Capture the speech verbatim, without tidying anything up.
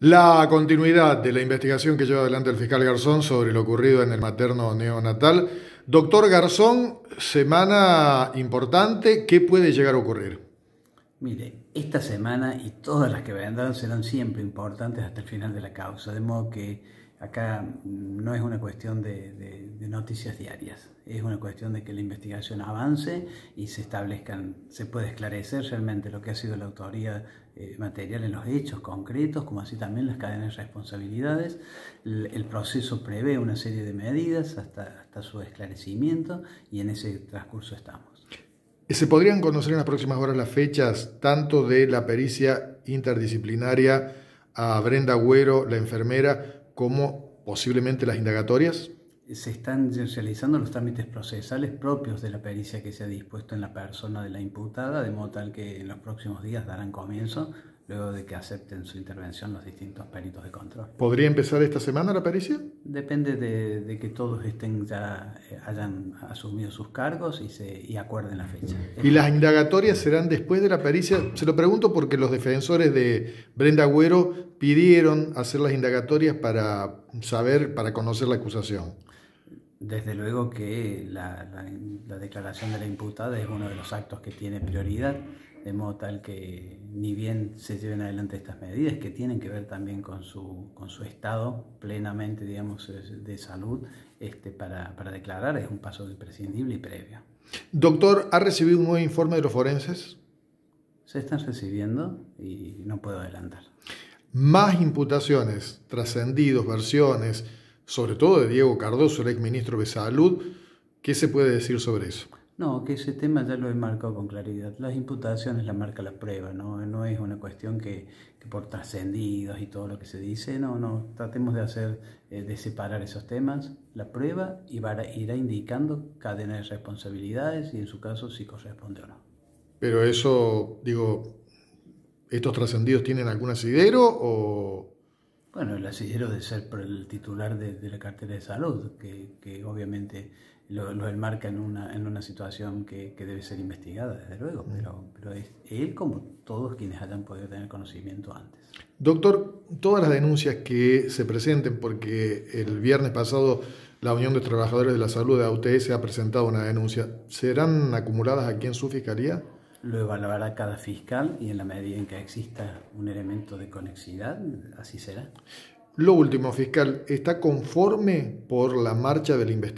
La continuidad de la investigación que lleva adelante el fiscal Garzón sobre lo ocurrido en el materno neonatal. Doctor Garzón, semana importante, ¿qué puede llegar a ocurrir? Mire, esta semana y todas las que vendrán serán siempre importantes hasta el final de la causa, de modo que acá no es una cuestión de, de, de noticias diarias, es una cuestión de que la investigación avance y se establezcan, se puede esclarecer realmente lo que ha sido la autoría eh, material en los hechos concretos, como así también las cadenas de responsabilidades. El, el proceso prevé una serie de medidas hasta, hasta su esclarecimiento y en ese transcurso estamos. ¿Se podrían conocer en las próximas horas las fechas tanto de la pericia interdisciplinaria a Brenda Agüero, la enfermera, como posiblemente las indagatorias? Se están realizando los trámites procesales propios de la pericia que se ha dispuesto en la persona de la imputada, de modo tal que en los próximos días darán comienzo, luego de que acepten su intervención los distintos peritos de control. ¿Podría empezar esta semana la pericia? Depende de, de que todos estén ya hayan asumido sus cargos y, se, y acuerden la fecha. ¿Y las indagatorias serán después de la pericia? Se lo pregunto porque los defensores de Brenda Agüero pidieron hacer las indagatorias para saber, para conocer la acusación. Desde luego que la, la, la declaración de la imputada es uno de los actos que tiene prioridad, de modo tal que ni bien se lleven adelante estas medidas que tienen que ver también con su, con su estado plenamente, digamos, de salud, este, para, para declarar, es un paso imprescindible y previo. Doctor, ¿ha recibido un nuevo informe de los forenses? Se están recibiendo y no puedo adelantar. Más imputaciones, trascendidos, versiones, sobre todo de Diego Cardoso, el exministro de Salud. ¿Qué se puede decir sobre eso? No, que ese tema ya lo he marcado con claridad. Las imputaciones la marca la prueba, no, no es una cuestión que, que por trascendidos y todo lo que se dice, no, no, tratemos de hacer, de separar esos temas. La prueba irá indicando cadena de responsabilidades y en su caso si corresponde o no. Pero eso, digo, ¿estos trascendidos tienen algún asidero o...? Bueno, el asidero de ser el titular de, de la cartera de salud, que, que obviamente lo, lo enmarca en una, en una situación que, que debe ser investigada, desde luego, pero, pero es él como todos quienes hayan podido tener conocimiento antes. Doctor, todas las denuncias que se presenten, porque el viernes pasado la Unión de Trabajadores de la Salud, de U T S, ha presentado una denuncia, ¿serán acumuladas aquí en su fiscalía? Lo evaluará cada fiscal y en la medida en que exista un elemento de conexidad, así será. Lo último, fiscal, ¿está conforme por la marcha de la investigación?